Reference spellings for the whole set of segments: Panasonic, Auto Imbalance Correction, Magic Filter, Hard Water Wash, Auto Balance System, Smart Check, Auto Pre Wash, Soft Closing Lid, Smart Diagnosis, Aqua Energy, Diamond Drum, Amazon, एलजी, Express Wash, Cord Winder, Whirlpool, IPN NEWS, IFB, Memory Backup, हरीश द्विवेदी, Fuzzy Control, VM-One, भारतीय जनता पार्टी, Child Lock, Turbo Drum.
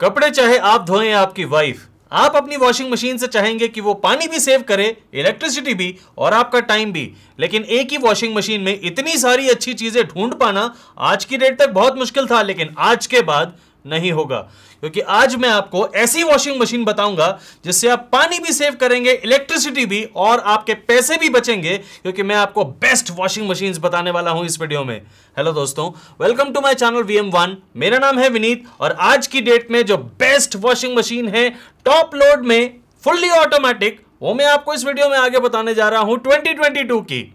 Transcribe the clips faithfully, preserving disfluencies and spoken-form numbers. कपड़े चाहे आप धोएं या आपकी वाइफ, आप अपनी वॉशिंग मशीन से चाहेंगे कि वो पानी भी सेव करे, इलेक्ट्रिसिटी भी और आपका टाइम भी, लेकिन एक ही वॉशिंग मशीन में इतनी सारी अच्छी चीजें ढूंढ पाना आज की डेट तक बहुत मुश्किल था, लेकिन आज के बाद नहीं होगा, क्योंकि आज मैं आपको ऐसी वॉशिंग मशीन बताऊंगा जिससे आप पानी भी सेव करेंगे, इलेक्ट्रिसिटी भी और आपके पैसे भी बचेंगे, क्योंकि मैं आपको बेस्ट वॉशिंग मशीन्स बताने वाला हूं इस वीडियो में। हेलो दोस्तों, welcome to my channel V M one. मेरा नाम है विनीत और आज की डेट में जो बेस्ट वॉशिंग मशीन है टॉप लोड में फुल्ली ऑटोमेटिक, वो मैं आपको इस वीडियो में आगे बताने जा रहा हूं ट्वेंटी ट्वेंटी टू की।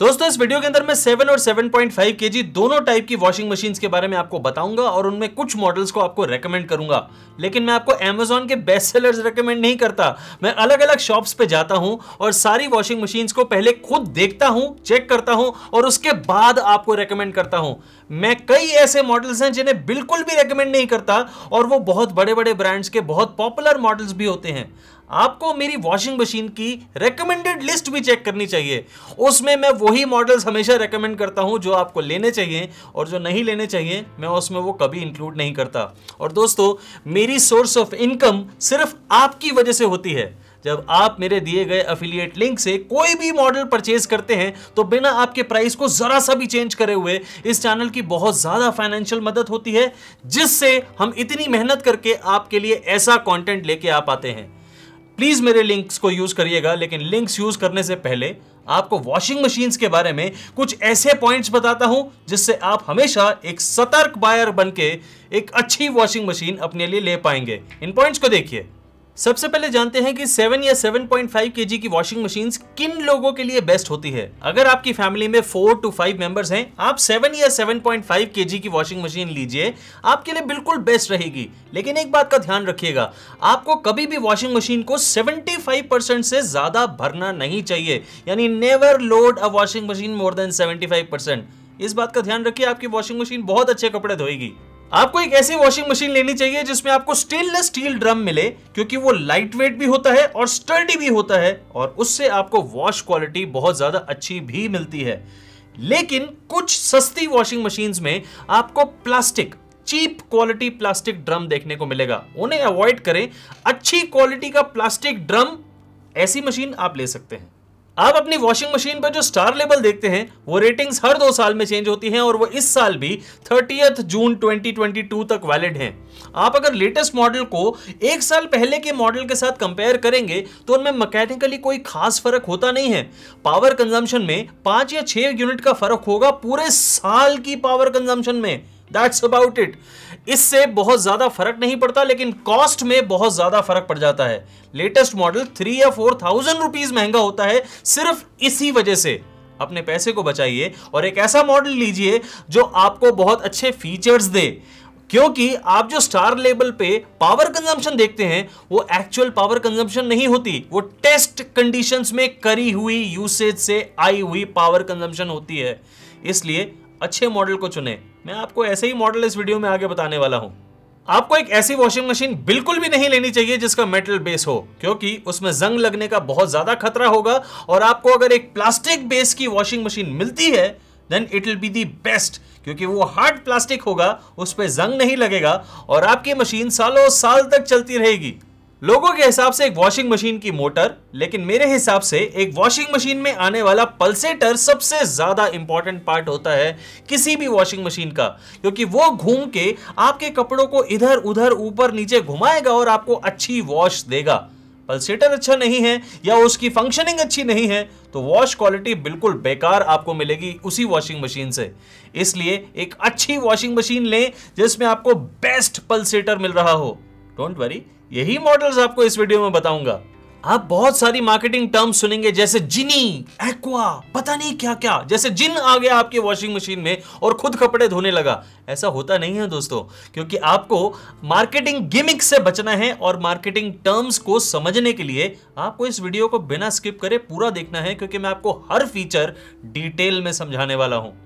दोस्तों, इस वीडियो के अंदर मैं सेवन और सेवन पॉइंट फाइव केजी दोनों टाइप की वॉशिंग मशीन्स के बारे में आपको बताऊंगा और उनमें कुछ मॉडल्स को आपको रेकमेंड करूंगा, लेकिन मैं आपको Amazon के बेस्ट सेलर्स रेकमेंड नहीं करता। मैं अलग अलग शॉप्स पे जाता हूं और सारी वॉशिंग मशीन्स को पहले खुद देखता हूं, चेक करता हूं और उसके बाद आपको रेकमेंड करता हूं। मैं कई ऐसे मॉडल्स हैं जिन्हें बिल्कुल भी रेकमेंड नहीं करता और वो बहुत बड़े बड़े ब्रांड्स के बहुत पॉपुलर मॉडल्स भी होते हैं। आपको मेरी वॉशिंग मशीन की रेकमेंडेड लिस्ट भी चेक करनी चाहिए, उसमें मैं वही मॉडल्स हमेशा रेकमेंड करता हूं जो आपको लेने चाहिए और जो नहीं लेने चाहिए मैं उसमें वो कभी इंक्लूड नहीं करता। और दोस्तों, मेरी सोर्स ऑफ इनकम सिर्फ आपकी वजह से होती है। जब आप मेरे दिए गए अफिलिएट लिंक से कोई भी मॉडल परचेज करते हैं तो बिना आपके प्राइस को ज़रा सा भी चेंज करे हुए इस चैनल की बहुत ज़्यादा फाइनेंशियल मदद होती है, जिससे हम इतनी मेहनत करके आपके लिए ऐसा कॉन्टेंट लेके आ पाते हैं। प्लीज मेरे लिंक्स को यूज करिएगा, लेकिन लिंक्स यूज करने से पहले आपको वॉशिंग मशीन्स के बारे में कुछ ऐसे पॉइंट्स बताता हूं जिससे आप हमेशा एक सतर्क बायर बनके एक अच्छी वॉशिंग मशीन अपने लिए ले पाएंगे। इन पॉइंट्स को देखिए। सबसे पहले जानते हैं कि सेवन या सेवन पॉइंट फाइव केजी की वॉशिंग मशीन्स किन लोगों के लिए बेस्ट होती है। अगर आपकी फैमिली में फोर टू फाइव मेंबर्स हैं, आप सेवन या सेवन पॉइंट फाइव केजी की वॉशिंग मशीन लीजिए, आपके लिए बिल्कुल बेस्ट रहेगी। लेकिन एक बात का ध्यान रखिएगा, आपको कभी भी वॉशिंग मशीन को सेवेंटी फाइव परसेंट से ज्यादा भरना नहीं चाहिए, यानी never load a washing machine more than seventy five percent. इस बात का ध्यान रखिए, आपकी वॉशिंग मशीन बहुत अच्छे कपड़े धोएगी। आपको एक ऐसी वॉशिंग मशीन लेनी चाहिए जिसमें आपको स्टेनलेस स्टील ड्रम मिले, क्योंकि वो लाइट वेट भी होता है और स्टर्डी भी होता है और उससे आपको वॉश क्वालिटी बहुत ज़्यादा अच्छी भी मिलती है। लेकिन कुछ सस्ती वॉशिंग मशीन्स में आपको plastic, cheap quality plastic drum देखने को मिलेगा, उन्हें अवॉइड करें। अच्छी क्वालिटी का प्लास्टिक ड्रम, ऐसी मशीन आप ले सकते हैं। आप अपनी वॉशिंग मशीन पर जो स्टार लेबल देखते हैं वो रेटिंग्स हर दो साल में चेंज होती हैं और वो इस साल भी thirtieth June twenty twenty two तक वैलिड हैं। आप अगर लेटेस्ट मॉडल को एक साल पहले के मॉडल के साथ कंपेयर करेंगे तो उनमें मैकेनिकली कोई खास फर्क होता नहीं है। पावर कंजम्पशन में पाँच या छः यूनिट का फर्क होगा पूरे साल की पावर कंजम्पशन में, दैट्स अबाउट इट। इससे बहुत ज़्यादा फर्क नहीं पड़ता, लेकिन कॉस्ट में बहुत ज़्यादा फर्क पड़ जाता है। लेटेस्ट मॉडल थ्री या फोर थाउजेंड रुपीज़ महंगा होता है सिर्फ इसी वजह से। अपने पैसे को बचाइए और एक ऐसा मॉडल लीजिए जो आपको बहुत अच्छे फीचर्स दे, क्योंकि आप जो स्टार लेबल पे पावर कंजम्पशन देखते हैं वो एक्चुअल पावर कंजम्पशन नहीं होती, वो टेस्ट कंडीशंस में करी हुई यूसेज से आई हुई पावर कंजम्पशन होती है। इसलिए अच्छे मॉडल को चुनें। मैं आपको ऐसे ही मॉडल इस वीडियो में आगे बताने वाला हूं। आपको एक ऐसी वॉशिंग मशीन बिल्कुल भी नहीं लेनी चाहिए जिसका मेटल बेस हो, क्योंकि उसमें जंग लगने का बहुत ज़्यादा खतरा होगा और आपको अगर एक प्लास्टिक बेस की वॉशिंग मशीन मिलती है then it will be the best, क्योंकि वो हार्ड प्लास्टिक होगा, उस पर जंग नहीं लगेगा और आपकी मशीन सालों साल तक चलती रहेगी। लोगों के हिसाब से एक वॉशिंग मशीन की मोटर, लेकिन मेरे हिसाब से एक वॉशिंग मशीन में आने वाला पल्सेटर सबसे ज़्यादा इम्पॉर्टेंट पार्ट होता है किसी भी वॉशिंग मशीन का, क्योंकि वो घूम के आपके कपड़ों को इधर उधर ऊपर नीचे घुमाएगा और आपको अच्छी वॉश देगा। पल्सेटर अच्छा नहीं है या उसकी फंक्शनिंग अच्छी नहीं है तो वॉश क्वालिटी बिल्कुल बेकार आपको मिलेगी उसी वॉशिंग मशीन से। इसलिए एक अच्छी वॉशिंग मशीन लें जिसमें आपको बेस्ट पल्सेटर मिल रहा हो। डोंट वरी, यही मॉडल्स आपको इस वीडियो में बताऊंगा। आप बहुत सारी मार्केटिंग टर्म्स सुनेंगे जैसे जिनी, एक्वा, पता नहीं क्या क्या, जैसे जिन आ गया आपकी वॉशिंग मशीन में और खुद कपड़े धोने लगा। ऐसा होता नहीं है दोस्तों, क्योंकि आपको मार्केटिंग गिमिक से बचना है और मार्केटिंग टर्म्स को समझने के लिए आपको इस वीडियो को बिना स्किप करे पूरा देखना है, क्योंकि मैं आपको हर फीचर डिटेल में समझाने वाला हूँ।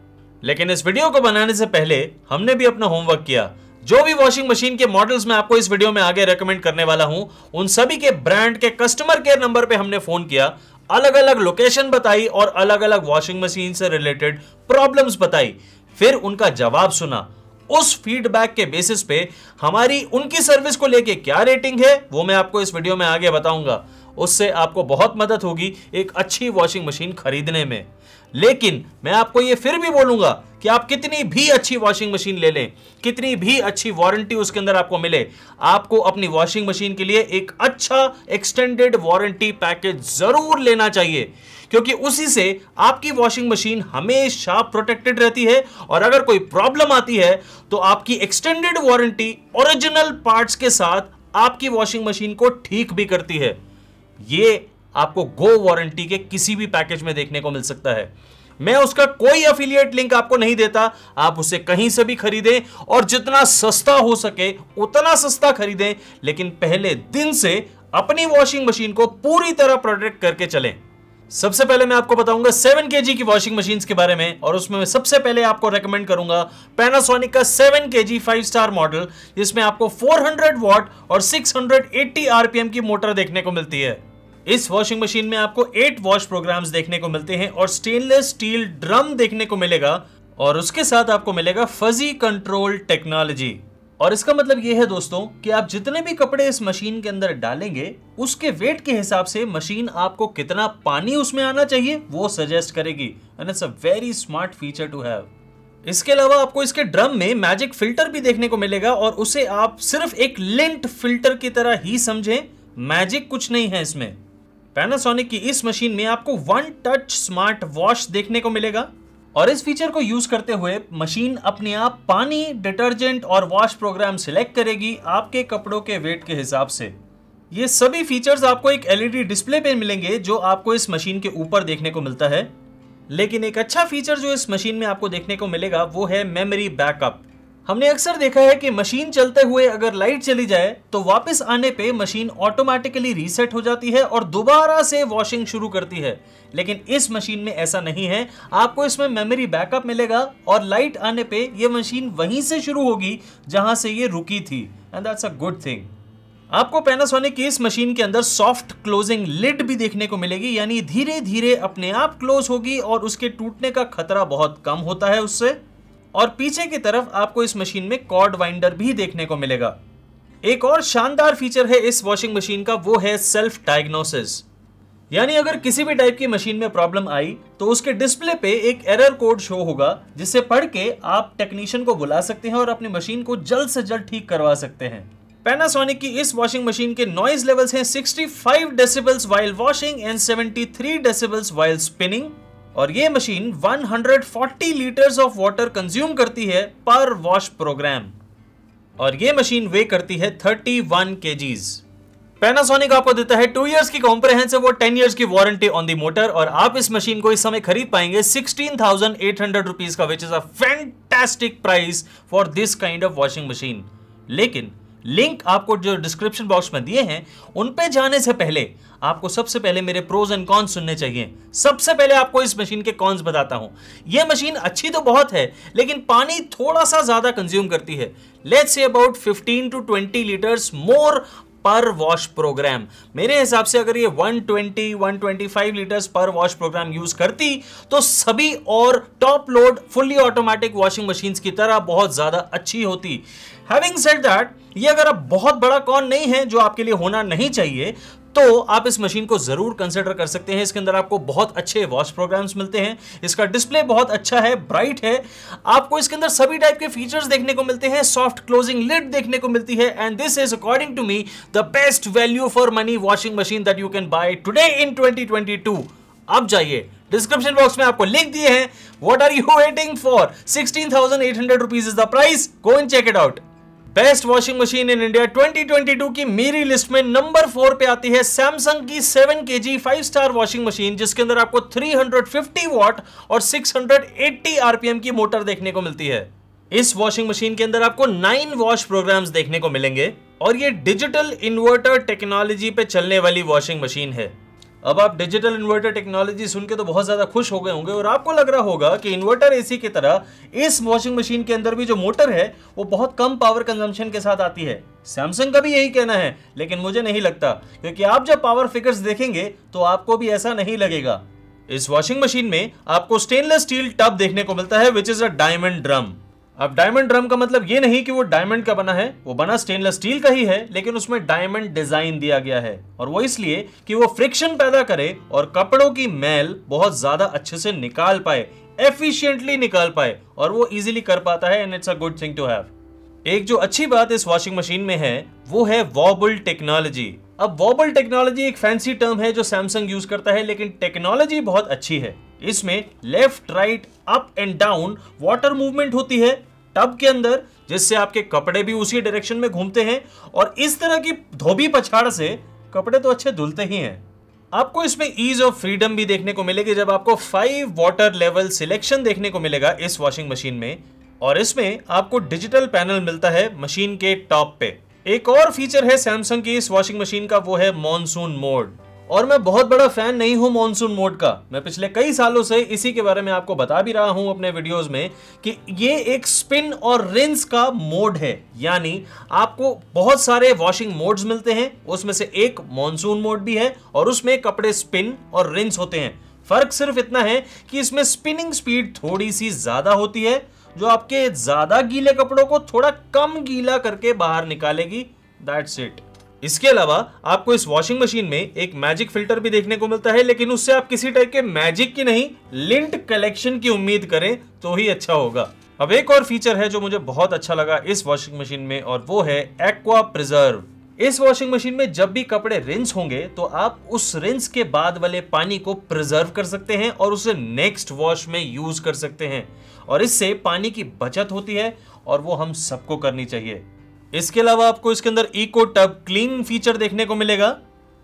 लेकिन इस वीडियो को बनाने से पहले हमने भी अपना होमवर्क किया। जो भी वॉशिंग मशीन के मॉडल्स मैं आपको इस वीडियो में आगे रेकमेंड करने वाला हूं, उन सभी के ब्रांड के कस्टमर केयर नंबर पे हमने फोन किया अलग अलग लोकेशन बताई और अलग अलग वॉशिंग मशीन से रिलेटेड प्रॉब्लम्स बताई, फिर उनका जवाब सुना। उस फीडबैक के बेसिस पे हमारी उनकी सर्विस को लेके क्या रेटिंग है वो मैं आपको इस वीडियो में आगे बताऊंगा। उससे आपको बहुत मदद होगी एक अच्छी वॉशिंग मशीन खरीदने में। लेकिन मैं आपको ये फिर भी बोलूंगा कि आप कितनी भी अच्छी वॉशिंग मशीन ले लें, कितनी भी अच्छी वारंटी उसके अंदर आपको मिले, आपको अपनी वॉशिंग मशीन के लिए एक अच्छा एक्सटेंडेड वारंटी पैकेज जरूर लेना चाहिए, क्योंकि उसी से आपकी वॉशिंग मशीन हमेशा प्रोटेक्टेड रहती है और अगर कोई प्रॉब्लम आती है तो आपकी एक्सटेंडेड वारंटी ओरिजिनल पार्ट्स के साथ आपकी वॉशिंग मशीन को ठीक भी करती है। ये आपको गो वारंटी के किसी भी पैकेज में देखने को मिल सकता है। मैं उसका कोई एफिलिएट लिंक आपको नहीं देता, आप उसे कहीं से भी खरीदें और जितना सस्ता हो सके उतना सस्ता खरीदें, लेकिन पहले दिन से अपनी वॉशिंग मशीन को पूरी तरह प्रोटेक्ट करके चलें। सबसे पहले मैं आपको बताऊंगा सेवन केजी की वॉशिंग मशीन के बारे में, और उसमें मैं सबसे पहले आपको रेकमेंड करूंगा पैनासोनिक का seven KG five star model, जिसमें आपको फोर हंड्रेड वॉट और सिक्स हंड्रेड एट्टी आरपीएम की मोटर देखने को मिलती है। इस वॉशिंग मशीन में आपको एट वॉश प्रोग्राम्स देखने को मिलते हैं और स्टेनलेस स्टील ड्रम देखने को मिलेगा और उसके साथ आपको मिलेगा फजी कंट्रोल टेक्नोलॉजी। और इसका मतलब यह है दोस्तों कि आप जितने भी कपड़े इस मशीन के अंदर डालेंगे उसके वेट के हिसाब से मशीन आपको कितना पानी उसमें आना चाहिए वो सजेस्ट करेगी, and it's a very smart feature to have. इसके अलावा आपको इसके ड्रम में मैजिक फिल्टर भी देखने को मिलेगा और उसे आप सिर्फ एक लिंट फिल्टर की तरह ही समझें, मैजिक कुछ नहीं है इसमें। पैनासोनिक की इस मशीन में आपको वन टच स्मार्ट वॉश देखने को मिलेगा और इस फीचर को यूज करते हुए मशीन अपने आप पानी, डिटर्जेंट और वॉश प्रोग्राम सिलेक्ट करेगी आपके कपड़ों के वेट के हिसाब से। ये सभी फीचर्स आपको एक एलईडी डिस्प्ले पे मिलेंगे जो आपको इस मशीन के ऊपर देखने को मिलता है। लेकिन एक अच्छा फीचर जो इस मशीन में आपको देखने को मिलेगा वो है मेमोरी बैकअप। हमने अक्सर देखा है कि मशीन चलते हुए अगर लाइट चली जाए तो वापस आने पे मशीन ऑटोमेटिकली रीसेट हो जाती है और दोबारा से वॉशिंग शुरू करती है, लेकिन इस मशीन में ऐसा नहीं है। आपको इसमें मेमोरी बैकअप मिलेगा और लाइट आने पे ये मशीन वहीं से शुरू होगी जहां से ये रुकी थी, and that's a good thing. आपको पैनासोनिक की इस मशीन के अंदर सॉफ्ट क्लोजिंग लिड भी देखने को मिलेगी, यानी धीरे धीरे अपने आप क्लोज होगी और उसके टूटने का खतरा बहुत कम होता है उससे। और पीछे की तरफ आपको इस मशीन में कॉर्ड वाइंडर भी देखने को मिलेगा। एक और शानदार फीचर है इस वॉशिंग मशीन का, वो है सेल्फ डायग्नोसिस, यानी अगर किसी भी टाइप की मशीन में प्रॉब्लम आई तो उसके डिस्प्ले पे एक एरर कोड शो होगा जिसे पढ़ के आप टेक्नीशियन को बुला सकते हैं और अपनी मशीन को जल्द से जल्द ठीक करवा सकते हैं। पैनासोनिक की इस वॉशिंग मशीन के नॉइज लेवल्स हैं sixty five decibels while washing and seventy three decibels while spinning, और ये machine one hundred forty litres of water consume करती है पर वॉश प्रोग्राम, और ये मशीन वे करती है थर्टी वन केजीज। पैनासोनिक आपको देता है टू इयर्स की कॉम्प्रहेंसिव और टेन इयर्स की वारंटी ऑन दी मोटर, और आप इस मशीन को इस समय खरीद पाएंगे sixteen thousand eight hundred rupees का, which is a fantastic price for this kind of washing machine. लेकिन लिंक आपको जो डिस्क्रिप्शन बॉक्स में दिए हैं उन पे जाने से पहले आपको सबसे पहले मेरे प्रोज एंड कॉन्स सुनने चाहिए। सबसे पहले आपको इस मशीन के कॉन्स बताता हूं। ये मशीन अच्छी तो बहुत है लेकिन पानी थोड़ा सा ज्यादा कंज्यूम करती है, let's say about fifteen to twenty litres more per wash program. मेरे हिसाब से अगर ये one twenty one twenty five litres per wash program use करती तो सभी और top load fully automatic washing machine की तरह बहुत ज्यादा अच्छी होती। हैविंग सेड दैट, ये अगर आप बहुत बड़ा कॉन नहीं है जो आपके लिए होना नहीं चाहिए, तो आप इस मशीन को जरूर कंसिडर कर सकते हैं। इसके अंदर आपको बहुत अच्छे वॉश प्रोग्राम्स मिलते हैं, इसका डिस्प्ले बहुत अच्छा है, ब्राइट है, आपको इसके अंदर सभी टाइप के फीचर्स देखने को मिलते हैं, सॉफ्ट क्लोजिंग लिड देखने को मिलती है, and this is according to me the best value for money washing machine that you can buy today in twenty twenty two. अब जाइए, डिस्क्रिप्शन बॉक्स में आपको लिंक दिए हैं। What are you waiting for? Sixteen thousand eight hundred rupees is the price, go and check it out. Best washing machine in India twenty twenty two की मेरी list में number four पे आती है सैमसंग की seven KG five star washing machine, जिसके अंदर आपको थ्री हंड्रेड फिफ्टी वॉट और सिक्स हंड्रेड एट्टी आरपीएम की मोटर देखने को मिलती है। इस वॉशिंग मशीन के अंदर आपको नाइन वॉश प्रोग्राम्स देखने को मिलेंगे और ये डिजिटल इन्वर्टर टेक्नोलॉजी पे चलने वाली वॉशिंग मशीन है। अब आप डिजिटल इन्वर्टर टेक्नोलॉजी सुन के तो बहुत ज़्यादा खुश हो गए होंगे और आपको लग रहा होगा कि इन्वर्टर एसी की तरह इस वॉशिंग मशीन के अंदर भी जो मोटर है वो बहुत कम पावर कंजम्पशन के साथ आती है। सैमसंग का भी यही कहना है, लेकिन मुझे नहीं लगता, क्योंकि आप जब पावर फिगर्स देखेंगे तो आपको भी ऐसा नहीं लगेगा। इस वॉशिंग मशीन में आपको स्टेनलेस स्टील टब देखने को मिलता है, which is a diamond drum. अब डायमंड ड्रम का मतलब ये नहीं कि वो डायमंड का बना है, वो बना स्टेनलेस स्टील का ही है, लेकिन उसमें डायमंड डिजाइन दिया गया है, और वो इसलिए कि वो फ्रिक्शन पैदा करे और कपड़ों की मैल बहुत ज्यादा अच्छे से निकाल पाए, एफिशिएंटली निकाल पाए, और वो इजीली कर पाता है, and it's a good thing to have. एक जो अच्छी बात इस वॉशिंग मशीन में है वो है वॉबल टेक्नोलॉजी। अब वॉबल टेक्नोलॉजी एक फैंसी टर्म है जो सैमसंग यूज करता है, लेकिन टेक्नोलॉजी बहुत अच्छी है। इसमें left right up and down water movement होती है टब के अंदर, जिससे आपके कपड़े भी उसी डायरेक्शन में घूमते हैं, और इस तरह की धोबी पछाड़ से कपड़े तो अच्छे धुलते ही हैं। आपको इसमें ईज ऑफ फ्रीडम भी देखने को मिलेगी, जब आपको फाइव वाटर लेवल सिलेक्शन देखने को मिलेगा इस वॉशिंग मशीन में, और इसमें आपको डिजिटल पैनल मिलता है मशीन के टॉप पे। एक और फीचर है सैमसंग की इस वॉशिंग मशीन का, वो है मॉनसून मोड। और मैं बहुत बड़ा फैन नहीं हूं मॉनसून मोड का, मैं पिछले कई सालों से इसी के बारे में आपको बता भी रहा हूं अपने वीडियोस में कि ये एक स्पिन और रिंस का मोड है, यानी आपको बहुत सारे वॉशिंग मोड्स मिलते हैं, उसमें से एक मॉनसून मोड भी है, और उसमें कपड़े स्पिन और रिंस होते हैं। फर्क सिर्फ इतना है कि इसमें स्पिनिंग स्पीड थोड़ी सी ज्यादा होती है, जो आपके ज्यादा गीले कपड़ों को थोड़ा कम गीला करके बाहर निकालेगी, दैट्स इट। इसके अलावा आपको इस वॉशिंग मशीन में एक मैजिक फिल्टर भी देखने को मिलता है, लेकिन उससे आप किसी टाइप के मैजिक की नहीं, लिंट कलेक्शन की उम्मीद करें तो ही अच्छा होगा। अब एक और फीचर है जो मुझे बहुत अच्छा लगा इस वॉशिंग मशीन में, और वो है एक्वा प्रिजर्व। इस वॉशिंग मशीन में जब भी कपड़े रिंस होंगे तो आप उस रिंस के बाद वाले पानी को प्रिजर्व कर सकते हैं और उसे नेक्स्ट वॉश में यूज कर सकते हैं, और इससे पानी की बचत होती है, और वो हम सबको करनी चाहिए। इसके अलावा आपको इसके अंदर इको टब क्लीन फीचर देखने को मिलेगा,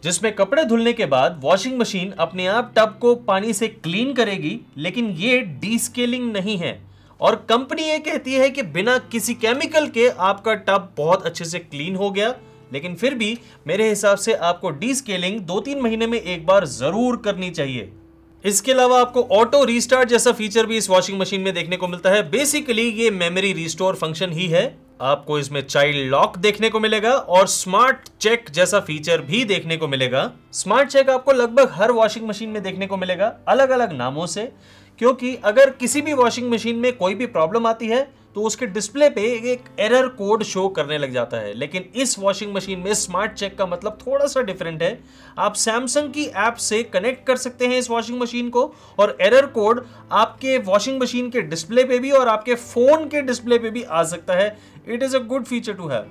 जिसमें कपड़े धुलने के बाद वॉशिंग मशीन अपने आप टब को पानी से क्लीन करेगी, लेकिन ये डीस्केलिंग नहीं है, और कंपनी ये कहती है कि बिना किसी केमिकल के आपका टब बहुत अच्छे से क्लीन हो गया, लेकिन फिर भी मेरे हिसाब से आपको डीस्केलिंग दो तीन महीने में एक बार जरूर करनी चाहिए। इसके अलावा आपको ऑटो रीस्टार्ट जैसा फीचर भी इस वॉशिंग मशीन में देखने को मिलता है। बेसिकली ये मेमोरी रिस्टोर फंक्शन ही है। आपको इसमें चाइल्ड लॉक देखने को मिलेगा और स्मार्ट चेक जैसा फीचर भी देखने को मिलेगा। स्मार्ट चेक आपको लगभग हर वॉशिंग मशीन में देखने को मिलेगा, अलग अलग नामों से, क्योंकि अगर किसी भी वॉशिंग मशीन में कोई भी प्रॉब्लम आती है तो उसके डिस्प्ले पे एक एरर कोड शो करने लग जाता है, लेकिन इस वॉशिंग मशीन में स्मार्ट चेक का मतलब थोड़ा सा डिफरेंट है। आप सैमसंग की ऐप से कनेक्ट कर सकते हैं इस वॉशिंग मशीन को, और एरर कोड आपके वॉशिंग मशीन के डिस्प्ले पे भी और आपके फोन के डिस्प्ले पे भी आ सकता है। It is a good feature to have.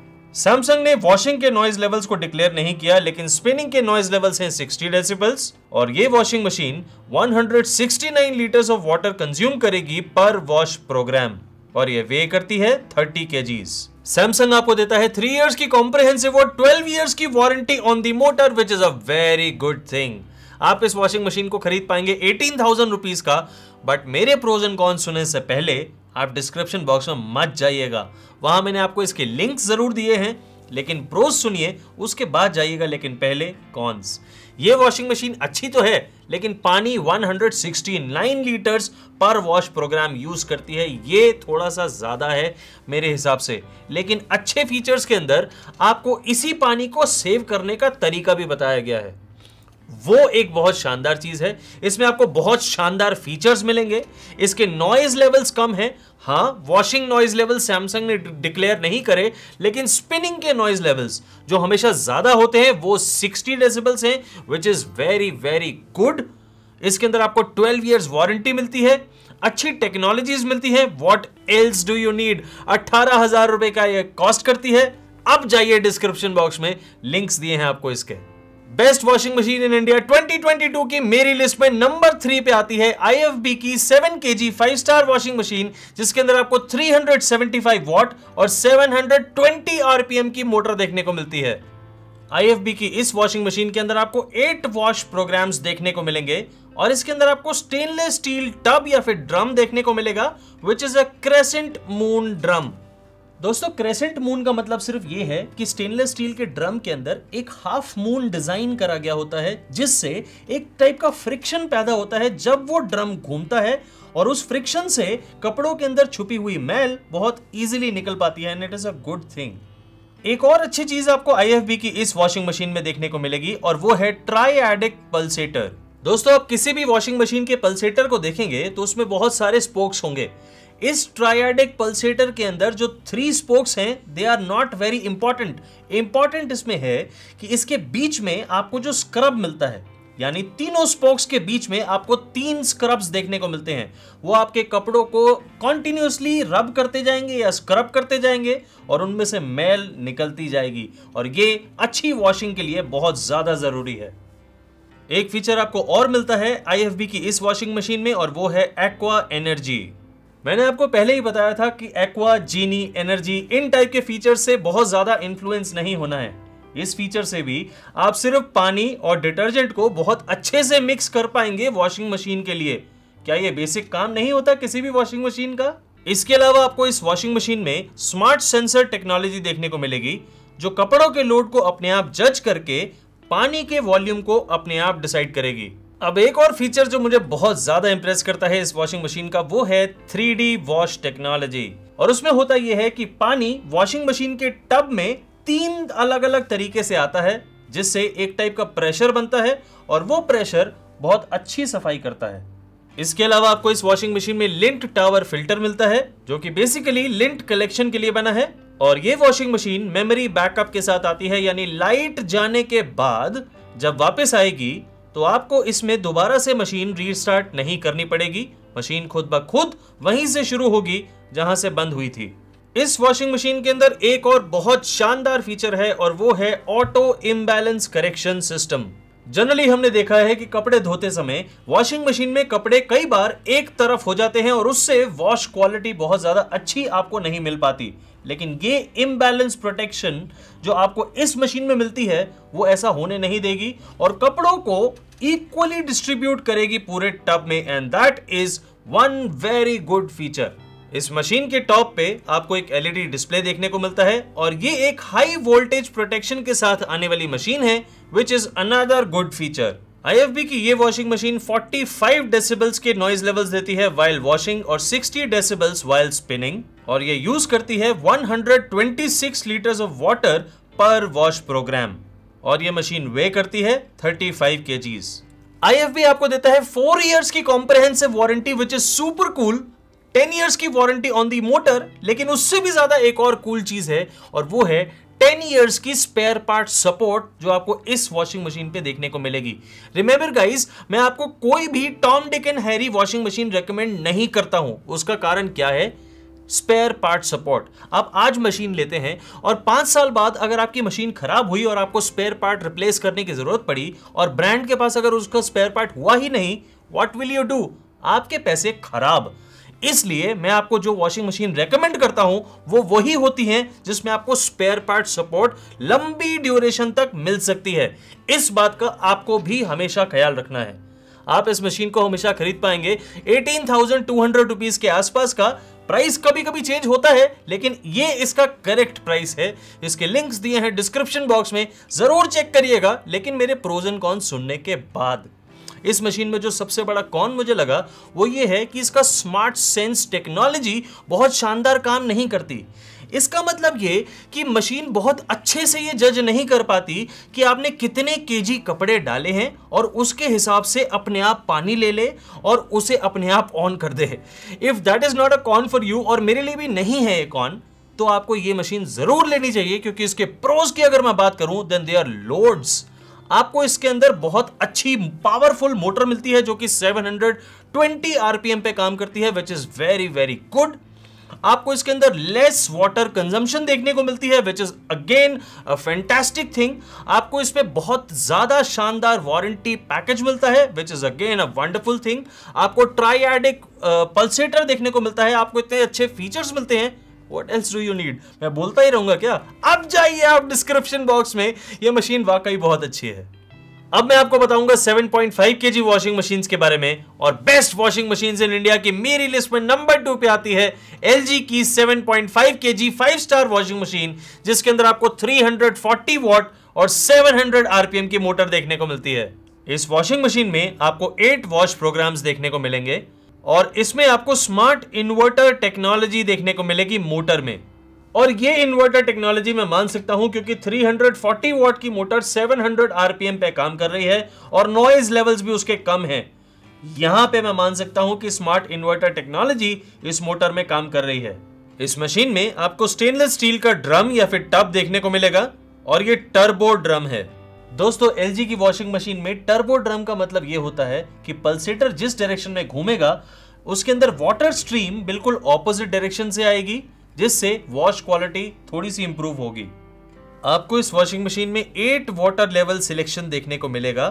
Samsung ने वॉशिंग के नॉइज लेवल्स को डिक्लेयर नहीं किया, लेकिन स्पिनिंग के नॉइज लेवल्स हैं साठ डेसिबल्स, और ये वॉशिंग मशीन एक सौ उनहत्तर लीटर्स ऑफ वाटर कंज्यूम करेगी पर वॉश प्रोग्राम, और ये वे करती है तीस केजीज। सैमसंग आपको देता है थ्री इयर्स की कॉम्प्रिहेंसिव और ट्वेल्व इयर्स की warranty on the motor, which is a very good thing. आप इस वॉशिंग मशीन को खरीद पाएंगे अठारह हज़ार रुपीस का, बट मेरे प्रोज एंड कॉन्स सुनने से पहले आप डिस्क्रिप्शन बॉक्स में मत जाइएगा, वहां मैंने आपको इसके लिंक्स जरूर दिए हैं, लेकिन प्रोज सुनिए उसके बाद जाइएगा, लेकिन पहले कॉन्स। ये वॉशिंग मशीन अच्छी तो है, लेकिन पानी एक सौ उनहत्तर litres per wash program use करती है, ये थोड़ा सा ज्यादा है मेरे हिसाब से, लेकिन अच्छे फीचर्स के अंदर आपको इसी पानी को सेव करने का तरीका भी बताया गया है, वो एक बहुत शानदार चीज है। इसमें आपको बहुत शानदार फीचर्स मिलेंगे। इसके नॉइज लेवल्स कम हैं, हाँ वॉशिंग नॉइज लेवल सैमसंग ने डिक्लेयर नहीं करे, लेकिन स्पिनिंग के नॉइज लेवल्स जो हमेशा ज्यादा होते हैं वो साठ डेसिबल्स हैं, which is very very good. इसके अंदर आपको ट्वेल्व इयर्स वारंटी मिलती है, अच्छी टेक्नोलॉजीज मिलती है। What else do you need. अट्ठारह हजार रुपए का ये कॉस्ट करती है। अब जाइए डिस्क्रिप्शन बॉक्स में, लिंक्स दिए हैं आपको। इसके best washing machine in India twenty twenty two की मेरी लिस्ट में नंबर थ्री पे आती है आई एफ बी की seven KG five star washing machine, जिसके अंदर आपको तीन सौ पचहत्तर वाट और सात सौ बीस आरपीएम की मोटर देखने को मिलती है। आई एफ बी की इस वॉशिंग मशीन के अंदर आपको एट वॉश प्रोग्राम्स देखने को मिलेंगे, और इसके अंदर आपको स्टेनलेस स्टील टब या फिर ड्रम देखने को मिलेगा, which is a crescent moon drum. दोस्तों क्रेसेंट मून का मतलब सिर्फ ये है कि स्टेनलेस स्टील के ड्रम के अंदर एक हाफ मून डिजाइन करा गया होता है, जिससे एक टाइप का फ्रिक्शन पैदा होता है जब वो ड्रम घूमता है, और उस फ्रिक्शन से कपड़ों के अंदर छुपी हुई मैल बहुत इजीली निकल पाती है and it is a good thing. एक और अच्छी चीज आपको आई एफ बी की इस वॉशिंग मशीन में देखने को मिलेगी और वो है ट्राइएडिक पल्सेटर। दोस्तों आप किसी भी वॉशिंग मशीन के पल्सेटर को देखेंगे तो उसमें बहुत सारे स्पोक्स होंगे। इस ट्राइएडिक पल्सेटर के अंदर जो थ्री स्पोक्स हैं they are not very important. Important इसमें है कि इसके बीच में आपको जो स्क्रब मिलता है, यानी तीनों स्पोक्स के बीच में आपको तीन स्क्रब्स देखने को मिलते हैं। वो आपके कपड़ों को कॉन्टिन्यूसली रब करते जाएंगे या स्क्रब करते जाएंगे और उनमें से मैल निकलती जाएगी, और ये अच्छी वॉशिंग के लिए बहुत ज़्यादा ज़रूरी है। एक फीचर आपको और मिलता है आई एफ बी की इस वॉशिंग मशीन में और वो है एक्वा एनर्जी। मैंने आपको पहले ही बताया था कि एक्वा, जीनी, एनर्जी इन टाइप के फीचर से बहुत ज़्यादा इन्फ्लुएंस नहीं होना है। इस फीचर से भी आप सिर्फ पानी और डिटर्जेंट को बहुत अच्छे से मिक्स कर पाएंगे वॉशिंग मशीन के लिए। क्या ये बेसिक काम नहीं होता किसी भी वॉशिंग मशीन का? इसके अलावा आपको इस वॉशिंग मशीन में स्मार्ट सेंसर टेक्नोलॉजी देखने को मिलेगी, जो कपड़ों के लोड को अपने आप जज करके पानी के वॉल्यूम को अपने आप डिसाइड करेगी। अब एक और फीचर जो मुझे बहुत ज्यादा इंप्रेस करता है इस वॉशिंग मशीन का वो है थ्री डी वॉश टेक्नोलॉजी, और उसमें होता यह है कि पानी वॉशिंग मशीन के टब में तीन अलग अलग तरीके से आता है, जिससे एक टाइप का प्रेशर बनता है और वो प्रेशर बहुत अच्छी सफाई करता है। इसके अलावा आपको इस वॉशिंग मशीन में लिंट टावर फिल्टर मिलता है, जो कि बेसिकली लिंट कलेक्शन के लिए बना है, और ये वॉशिंग मशीन मेमोरी बैकअप के साथ आती है, यानी लाइट जाने के बाद जब वापस आएगी तो आपको इसमें दोबारा से मशीन रीस्टार्ट नहीं करनी पड़ेगी। मशीन खुद ब खुद वहीं से शुरू होगी जहां से बंद हुई थी। इस वॉशिंग मशीन के अंदर एक और बहुत शानदार फीचर है और वो है auto imbalance correction system. Generally हमने देखा है कि कपड़े धोते समय वॉशिंग मशीन में कपड़े कई बार एक तरफ हो जाते हैं और उससे वॉश क्वालिटी बहुत ज़्यादा अच्छी आपको नहीं मिल पाती, लेकिन ये इम्बैलेंस प्रोटेक्शन जो आपको इस मशीन में मिलती है वो ऐसा होने नहीं देगी और कपड़ों को इक्वली डिस्ट्रीब्यूट करेगी पूरे टब में, and that is one very good feature. इस मशीन के टॉप पे आपको एक एल ई डी डिस्प्ले देखने को मिलता है और ये एक हाई वोल्टेज प्रोटेक्शन के साथ आने वाली मशीन है, which is another good feature. I F B की ये वॉशिंग मशीन पैंतालीस डेसिबल्स के नॉइज लेवल्स देती है वाइल वॉशिंग और साठ डेसिबल्स वाइल स्पिनिंग, और ये यूज करती है एक सौ छब्बीस litres of water per wash programme, और ये मशीन वे करती है पैंतीस केजीज। आई एफ बी आपको देता है फोर ईयर्स की comprehensive warranty, which is super cool. Ten years की वारंटी ऑन दी मोटर, लेकिन उससे भी ज्यादा एक और कूल चीज है और वो है टेन ईयर्स की स्पेयर पार्ट सपोर्ट, जो आपको इस वॉशिंग मशीन पे देखने को मिलेगी। रिमेंबर गाइस, मैं आपको कोई भी Tom Dick and Harry washing machine recommend नहीं करता हूं। उसका कारण क्या है? Spare part support. आप आज मशीन लेते हैं और पाँच साल बाद अगर आपकी मशीन खराब हुई और आपको स्पेयर पार्ट रिप्लेस करने की जरूरत पड़ी और ब्रांड के पास अगर उसका स्पेयर पार्ट हुआ ही नहीं, व्हाट विल यू डू? आपके पैसे खराब। इसलिए मैं आपको जो वॉशिंग मशीन रेकमेंड करता हूं वो वही होती हैं जिसमें आपको स्पेयर पार्ट सपोर्ट लंबी ड्यूरेशन तक मिल सकती है। इस बात का आपको भी हमेशा ख्याल रखना है। आप इस मशीन को हमेशा खरीद पाएंगे अठारह हज़ार दो सौ रुपीस के आसपास का। प्राइस कभी कभी चेंज होता है, लेकिन ये इसका करेक्ट प्राइस है। इसके लिंक्स दिए हैं डिस्क्रिप्शन बॉक्स में, जरूर चेक करिएगा। लेकिन मेरे प्रोज एंड कॉन्स सुनने के बाद इस मशीन में जो सबसे बड़ा कॉन मुझे लगा वो ये है कि इसका स्मार्ट सेंस टेक्नोलॉजी बहुत शानदार काम नहीं करती। इसका मतलब ये कि मशीन बहुत अच्छे से ये जज नहीं कर पाती कि आपने कितने केजी कपड़े डाले हैं और उसके हिसाब से अपने आप पानी ले ले और उसे अपने आप ऑन कर दे। If that is not a con for you, और मेरे लिए भी नहीं है ये कॉन, तो आपको ये मशीन ज़रूर लेनी चाहिए, क्योंकि इसके प्रोज की अगर मैं बात करूँ देन दे आर लोड्स। आपको इसके अंदर बहुत अच्छी पावरफुल मोटर मिलती है जो कि सात सौ बीस आरपीएम पे काम करती है, which is very very good. आपको इसके अंदर लेस वाटर कंजम्पशन देखने को मिलती है, which is again a fantastic thing. आपको इस पर बहुत ज़्यादा शानदार वारंटी पैकेज मिलता है, which is again a wonderful thing. आपको ट्राइएडिक पल्सेटर देखने को मिलता है, आपको इतने अच्छे फीचर्स मिलते हैं। What else do you need? मैं बोलता ही रहूंगा क्या? अब जाइए आप डिस्क्रिप्शन बॉक्स में, ये मशीन वाकई बहुत अच्छी है। अब मैं आपको बताऊंगा सात point five KG washing machines के बारे में, और best washing machines in India की मेरी लिस्ट में नंबर टू पे आती है एलजी की सात point five KG five star washing machine, जिसके अंदर आपको तीन सौ चालीस वाट और सात सौ आरपीएम की मोटर देखने को मिलती है। इस वॉशिंग मशीन में आपको एट वॉश प्रोग्राम्स देखने को मिलेंगे और इसमें आपको स्मार्ट इन्वर्टर टेक्नोलॉजी देखने को मिलेगी मोटर में। और ये इन्वर्टर टेक्नोलॉजी मैं मान सकता हूं क्योंकि तीन सौ चालीस वाट की मोटर सात सौ आरपीएम पे काम कर रही है और नॉइज लेवल्स भी उसके कम हैं। यहां पे मैं मान सकता हूं कि स्मार्ट इन्वर्टर टेक्नोलॉजी इस मोटर में काम कर रही है। इस मशीन में आपको स्टेनलेस स्टील का ड्रम या फिर टब देखने को मिलेगा और ये टर्बो ड्रम है। दोस्तों, एलजी की वॉशिंग मशीन में टर्बो ड्रम का मतलब ये होता है कि पल्सेटर जिस डायरेक्शन में घूमेगा उसके अंदर वाटर स्ट्रीम बिल्कुल ऑपोजिट डायरेक्शन से आएगी, जिससे वॉश क्वालिटी थोड़ी सी इंप्रूव होगी। आपको इस वॉशिंग मशीन में एट वाटर लेवल सिलेक्शन देखने को मिलेगा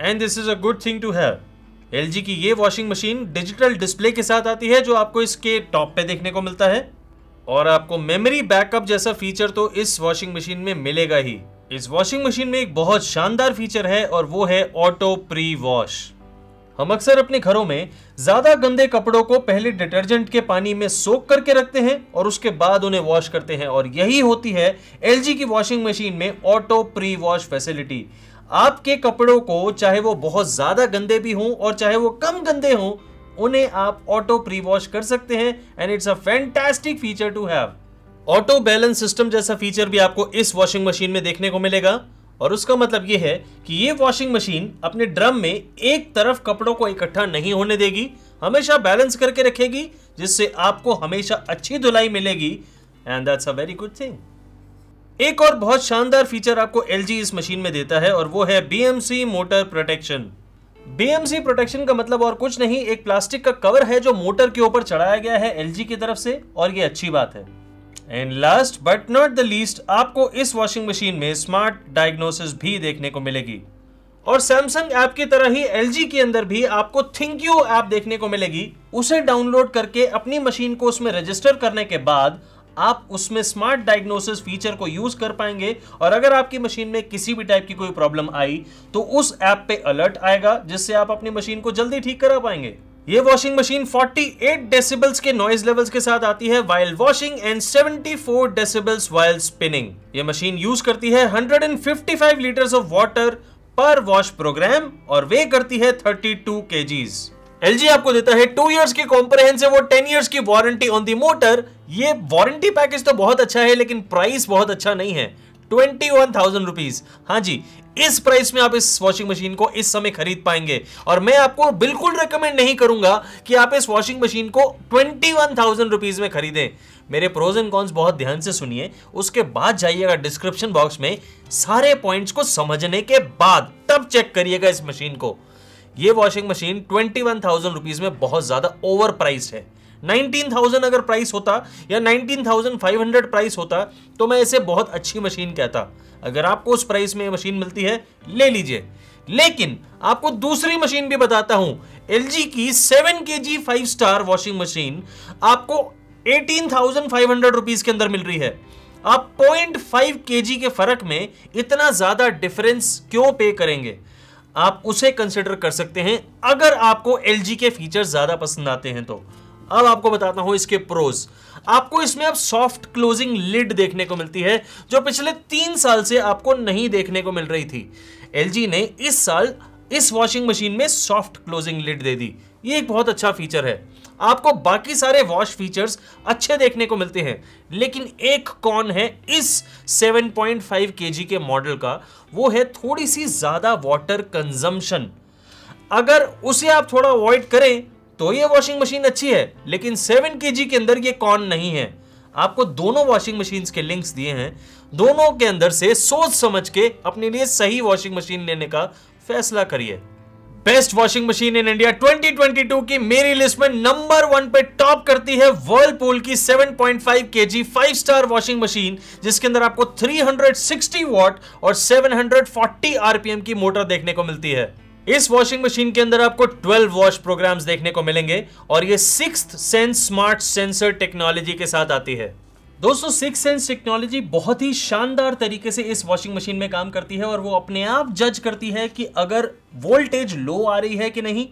and this is a good thing to have. एलजी की ये वॉशिंग मशीन डिजिटल डिस्प्ले के साथ आती है जो आपको इसके टॉप पे देखने को मिलता है, और आपको मेमोरी बैकअप जैसा फीचर तो इस वॉशिंग मशीन में मिलेगा ही। इस वॉशिंग मशीन में एक बहुत शानदार फीचर है और वो है ऑटो प्री वॉश। हम अक्सर अपने घरों में ज्यादा गंदे कपड़ों को पहले डिटर्जेंट के पानी में सोख करके रखते हैं और उसके बाद उन्हें वॉश करते हैं, और यही होती है एलजी की वॉशिंग मशीन में ऑटो प्री वॉश फैसिलिटी। आपके कपड़ों को, चाहे वो बहुत ज्यादा गंदे भी हों और चाहे वो कम गंदे हों, उन्हें आप ऑटो प्री वॉश कर सकते हैं and it's a fantastic feature to have. Auto balance system जैसा फीचर भी आपको इस वॉशिंग मशीन में देखने को मिलेगा, और उसका मतलब यह है कि ये वॉशिंग मशीन अपने ड्रम में एक तरफ कपड़ों को इकट्ठा नहीं होने देगी, हमेशा बैलेंस करके रखेगी, जिससे आपको हमेशा अच्छी धुलाई मिलेगी and that's a very good thing. एक और बहुत शानदार फीचर आपको एलजी इस मशीन में देता है और वो है BMC motor protection. BMC protection का मतलब और कुछ नहीं, एक प्लास्टिक का कवर है जो मोटर के ऊपर चढ़ाया गया है एलजी की तरफ से, और ये अच्छी बात है। And last but not the least, आपको इस वॉशिंग मशीन में स्मार्ट डायग्नोसिस भी देखने को मिलेगी, और सैमसंग ऐप की तरह ही एलजी के अंदर भी आपको थिंक यू ऐप देखने को मिलेगी। उसे डाउनलोड करके अपनी मशीन को उसमें रजिस्टर करने के बाद आप उसमें स्मार्ट डायग्नोसिस फीचर को यूज कर पाएंगे, और अगर आपकी मशीन में किसी भी टाइप की कोई प्रॉब्लम आई तो उस ऐप पे अलर्ट आएगा, जिससे आप अपनी मशीन को जल्दी ठीक करा पाएंगे। ये वॉशिंग मशीन अड़तालीस डेसिबल्स के नॉइज लेवल्स के साथ आती है वाइल वॉशिंग एंड चौहत्तर डेसिबल्स वाइल स्पिनिंग। ये मशीन यूज करती है एक सौ पचपन litres of water per wash programme और वे करती है बत्तीस केजीज। एलजी आपको देता है टू इयर्स की कॉम्प्रहेंसिव और दस इयर्स की वारंटी ऑन दी मोटर। ये वारंटी पैकेज तो बहुत अच्छा है लेकिन प्राइस बहुत अच्छा नहीं है, इक्कीस हज़ार रुपीस। हाँ जी, इस प्राइस में आप इस वॉशिंग मशीन को इस समय खरीद पाएंगे, और मैं आपको बिल्कुल रेकमेंड नहीं करूंगा कि आप इस वॉशिंग मशीन को इक्कीस हज़ार रुपीस में खरीदें। मेरे प्रोज एंड कॉन्स बहुत ध्यान से सुनिए, उसके बाद जाइएगा डिस्क्रिप्शन बॉक्स में, सारे पॉइंट्स को समझने के बाद तब चेक करिएगा इस मशीन को। ये वॉशिंग मशीन इक्कीस हज़ार रुपीस में बहुत ज्यादा ओवर प्राइस है। उन्नीस हज़ार अगर प्राइस होता या उन्नीस हज़ार पाँच सौ प्राइस होता तो मैं इसे बहुत अच्छी मशीन कहता। अगर आपको उस प्राइस में ये मशीन मिलती है, ले लीजिए। लेकिन आपको दूसरी मशीन भी बताता हूं, एलजी की सात KG five star washing machine आपको अठारह हज़ार पाँच सौ रुपीस के अंदर मिल रही है। आप पॉइंट फाइव केजी के फर्क में इतना ज्यादा डिफरेंस क्यों पे करेंगे? आप उसे कंसिडर कर सकते हैं अगर आपको एलजी के फीचर ज्यादा पसंद आते हैं तो। अब आपको बताता हूं इसके प्रोज। आपको इसमें अब सॉफ्ट क्लोजिंग लिड देखने को मिलती है, जो पिछले तीन साल से आपको नहीं देखने को मिल रही थी। एलजी ने इस साल इस वॉशिंग मशीन में सॉफ्ट क्लोजिंग लिड दे दी। ये एक बहुत अच्छा फीचर है। आपको बाकी सारे वॉश फीचर्स अच्छे देखने को मिलते हैं, लेकिन एक कॉन है इस सात पॉइंट फाइव केजी के मॉडल का, वो है थोड़ी सी ज्यादा वाटर कंजम्पशन। अगर उसे आप थोड़ा अवॉइड करें तो ये वॉशिंग मशीन अच्छी है, लेकिन सात केजी के अंदर ये कॉन नहीं है। आपको दोनों वॉशिंग मशीन्स के लिंक्स दिए हैं, दोनों के अंदर से सोच समझ के अपने लिए सही वॉशिंग मशीन लेने का फैसला करिए। Best washing machine in India दो हज़ार बाईस की मेरी लिस्ट में नंबर वन पे टॉप करती है व्हर्लपूल की सात point five KG five star washing machine, जिसके अंदर आपको तीन सौ साठ वाट और सात सौ चालीस आरपीएम की मोटर देखने को मिलती है। इस वॉशिंग मशीन के अंदर आपको बारह वॉश प्रोग्राम्स देखने को मिलेंगे और ये sixth sense smart sensor technology के साथ आती है। दोस्तों सिक्स सेंस टेक्नोलॉजी बहुत ही शानदार तरीके से इस वॉशिंग मशीन में काम करती है और वो अपने आप जज करती है कि अगर वोल्टेज लो आ रही है कि नहीं,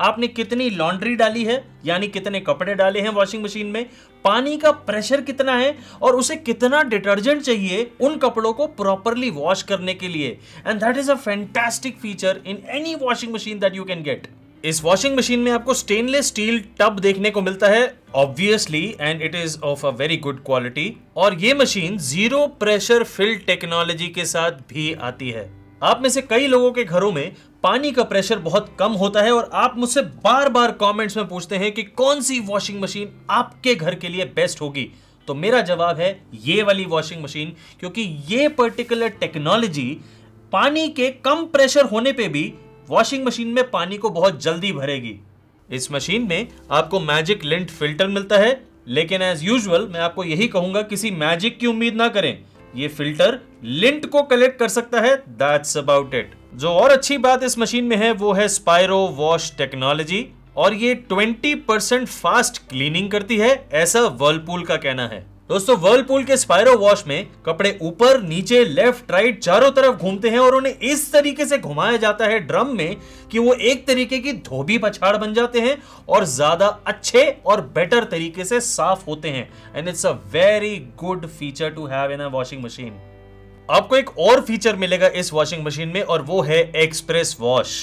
आपने कितनी लॉन्ड्री डाली है यानी कितने कपड़े डाले हैं वॉशिंग मशीन में, पानी का प्रेशर कितना है और उसे कितना डिटर्जेंट चाहिए उन कपड़ों को प्रॉपरली वॉश करने के लिए। And that is a fantastic feature in any washing machine that you can get. इस वॉशिंग मशीन में आपको स्टेनलेस स्टील टब देखने को मिलता है obviously, and it is of a very good quality. और ये machine zero pressure fill technology के साथ भी आती है। आप में से कई लोगों के घरों में पानी का प्रेशर बहुत कम होता है और आप मुझसे बार बार कमेंट्स में पूछते हैं कि कौन सी वॉशिंग मशीन आपके घर के लिए बेस्ट होगी, तो मेरा जवाब है ये वाली वॉशिंग मशीन, क्योंकि ये पर्टिकुलर टेक्नोलॉजी पानी के कम प्रेशर होने पे भी वॉशिंग मशीन में पानी को बहुत जल्दी भरेगी। इस मशीन में आपको मैजिक लिंट फिल्टर मिलता है, लेकिन एज यूजुअल मैं आपको यही कहूंगा किसी मैजिक की उम्मीद ना करें। ये फिल्टर लिंट को कलेक्ट कर सकता है, दैट्स अबाउट इट। जो और अच्छी बात इस मशीन में है वो है स्पायरो वॉश टेक्नोलॉजी, और ये ट्वेंटी परसेंट फास्ट क्लीनिंग करती है, ऐसा वर्लपूल का कहना है। दोस्तों वर्लपूल के स्पायरो वॉश में कपड़े ऊपर नीचे लेफ्ट राइट चारों तरफ घूमते हैं और उन्हें इस तरीके से घुमाया जाता है ड्रम में कि वो एक तरीके की धोबी पछाड़ बन जाते हैं और ज्यादा अच्छे और बेटर तरीके से साफ होते हैं। And it's a very good feature to have in a washing machine. आपको एक और फीचर मिलेगा इस वॉशिंग मशीन में और वो है एक्सप्रेस वॉश।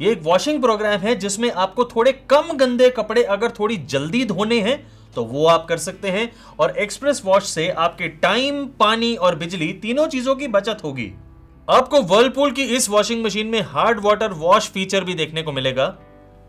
ये एक वॉशिंग प्रोग्राम है जिसमें आपको थोड़े कम गंदे कपड़े अगर थोड़ी जल्दी धोने हैं तो वो आप कर सकते हैं, और एक्सप्रेस वॉश से आपके टाइम, पानी और बिजली तीनों चीजों की बचत होगी। आपको वर्लपूल की इस वॉशिंग मशीन में हार्ड वाटर वॉश फीचर भी देखने को मिलेगा,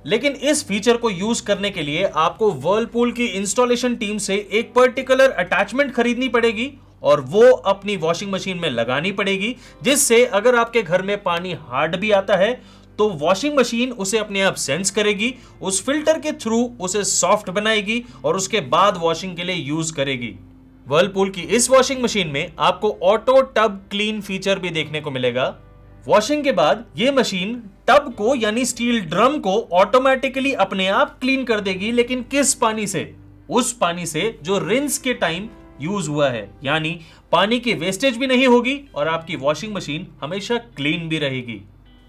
लेकिन इस फीचर को यूज करने के लिए आपको वर्लपूल की इंस्टॉलेशन टीम से एक पर्टिकुलर अटैचमेंट खरीदनी पड़ेगी और वो अपनी वॉशिंग मशीन में लगानी पड़ेगी, जिससे अगर आपके घर में पानी हार्ड भी आता है तो वॉशिंग मशीन उसे अपने आप सेंस करेगी, उस फिल्टर के थ्रू उसे सॉफ्ट बनाएगी और उसके बाद वॉशिंग के लिए यूज करेगी। वर्लपूल की इस वॉशिंग मशीन में आपको ऑटो टब क्लीन फीचर भी देखने को मिलेगा। वॉशिंग के बाद ये मशीन टब को यानी स्टील ड्रम को ऑटोमेटिकली अपने आप क्लीन कर देगी, लेकिन किस पानी से? उस पानी से जो रिंस के टाइम यूज हुआ है, यानी पानी की वेस्टेज भी नहीं होगी और आपकी वॉशिंग मशीन हमेशा क्लीन भी रहेगी।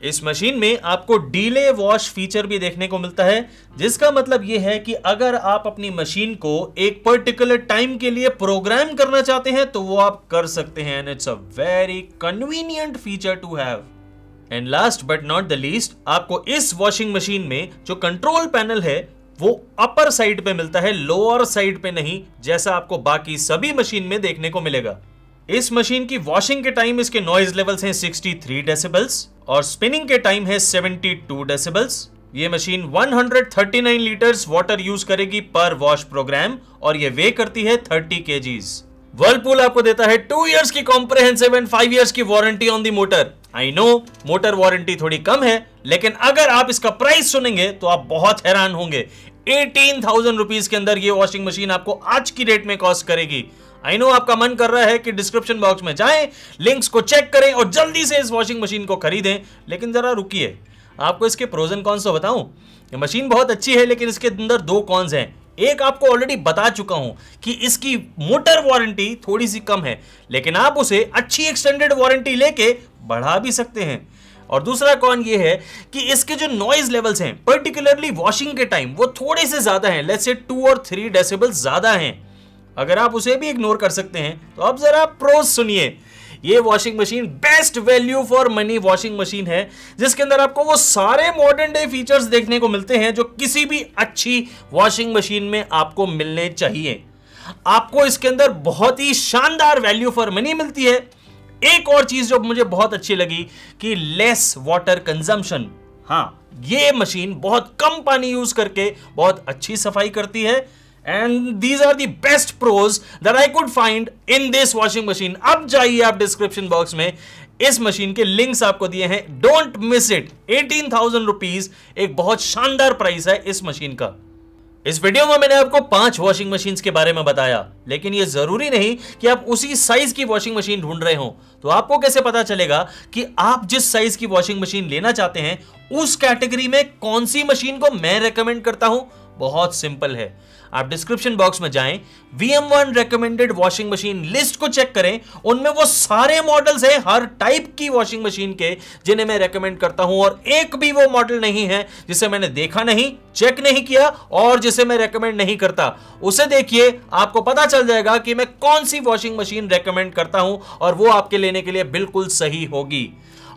इस मशीन में आपको डीले वॉश फीचर भी देखने को मिलता है, जिसका मतलब यह है कि अगर आप अपनी मशीन को एक पर्टिकुलर टाइम के लिए प्रोग्राम करना चाहते हैं तो वो आप कर सकते हैं। And it's a very convenient feature to have. And last but not the least, आपको इस वॉशिंग मशीन में जो कंट्रोल पैनल है वो अपर साइड पे मिलता है, लोअर साइड पे नहीं, जैसा आपको बाकी सभी मशीन में देखने को मिलेगा। इस मशीन की वॉशिंग के टाइम इसके नॉइज लेवल्स हैं सिक्सटी थ्री डेसिबल्स और स्पिनिंग के टाइम है सेवेंटी टू डेसिबल्स। ये machine one thirty nine litres water use करेगी पर वॉश प्रोग्राम और ये वे करती है थर्टी केजीज। वर्लपूल आपको देता है टू इयर्स की कॉम्प्रहेंसिव एंड फाइव इयर्स की warranty on the motor. I know motor warranty थोड़ी कम है, लेकिन अगर आप इसका प्राइस सुनेंगे तो आप बहुत हैरान होंगे। एटीन थाउजेंड रुपीज के अंदर ये वॉशिंग मशीन आपको आज की डेट में कॉस्ट करेगी। आई नो आपका मन कर रहा है कि डिस्क्रिप्शन बॉक्स में जाएं, लिंक्स को चेक करें और जल्दी से इस वॉशिंग मशीन को खरीदें, लेकिन जरा रुकिए। आपको इसके प्रोज एंड कॉन्स तो बताऊं। ये मशीन बहुत अच्छी है, लेकिन इसके अंदर दो कॉन्स हैं। एक आपको ऑलरेडी बता चुका हूं कि इसकी मोटर वारंटी थोड़ी सी कम है, लेकिन आप उसे अच्छी एक्सटेंडेड वारंटी लेके बढ़ा भी सकते हैं। और दूसरा कॉन ये है कि इसके जो नॉइज लेवल्स हैं पर्टिकुलरली वॉशिंग के टाइम वो थोड़े से ज्यादा हैं, लेट्स से टू और थ्री डेसिबल ज्यादा हैं। अगर आप उसे भी इग्नोर कर सकते हैं तो आप जरा प्रोज सुनिए। ये washing machine best value for money washing machine है, जिसके अंदर आपको वो सारे मॉडर्न डे फीचर्स देखने को मिलते हैं जो किसी भी अच्छी वॉशिंग मशीन में आपको मिलने चाहिए। आपको इसके अंदर बहुत ही शानदार वैल्यू फॉर मनी मिलती है। एक और चीज जो मुझे बहुत अच्छी लगी कि लेस वाटर कंजम्पशन। हाँ, ये मशीन बहुत कम पानी यूज करके बहुत अच्छी सफाई करती है। And these are the best pros that I could find in this washing machine. अब जाइए आप डिस्क्रिप्शन बॉक्स में, इस मशीन के लिंक्स आपको दिए हैं, don't miss it. Eighteen thousand rupees एक बहुत शानदार प्राइस है इस मशीन का। इस वीडियो में मैंने आपको पांच वॉशिंग मशीन्स के बारे में बताया, लेकिन यह जरूरी नहीं कि आप उसी साइज की वॉशिंग मशीन ढूंढ रहे हो। तो आपको कैसे पता चलेगा कि आप जिस साइज की वॉशिंग मशीन लेना चाहते हैं उस कैटेगरी में कौन सी मशीन को मैं रेकमेंड करता हूं? बहुत सिंपल है, आप डिस्क्रिप्शन बॉक्स में जाएं, V M one recommended washing machine list को चेक करें, उनमें वो सारे मॉडल्स हैं हर टाइप की वॉशिंग मशीन के जिन्हें मैं रेकमेंड करता हूं, और एक भी वो मॉडल नहीं है जिसे मैंने देखा नहीं, चेक नहीं किया और जिसे मैं रेकमेंड नहीं करता। उसे देखिए, आपको पता चल जाएगा कि मैं कौन सी वॉशिंग मशीन रेकमेंड करता हूं और वो आपके लेने के लिए बिल्कुल सही होगी।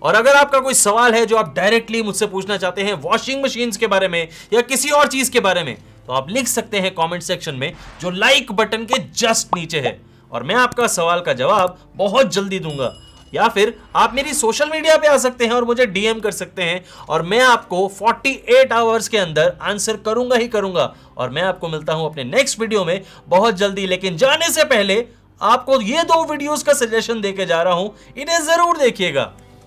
और अगर आपका कोई सवाल है जो आप डायरेक्टली मुझसे पूछना चाहते हैं वॉशिंग मशीन्स के बारे में या किसी और चीज के बारे में, तो आप लिख सकते हैं कमेंट सेक्शन में जो लाइक बटन के जस्ट नीचे है, और मैं आपका सवाल का जवाब बहुत जल्दी दूंगा। या फिर आप मेरी सोशल मीडिया पे आ सकते हैं और मुझे डीएम कर सकते हैं और मैं आपको अड़तालीस आवर्स के अंदर आंसर करूंगा ही करूंगा। और मैं आपको मिलता हूं अपने नेक्स्ट वीडियो में बहुत जल्दी, लेकिन जाने से पहले आपको ये दो वीडियोज का सजेशन देके जा रहा हूं, इन्हें जरूर देखिएगा।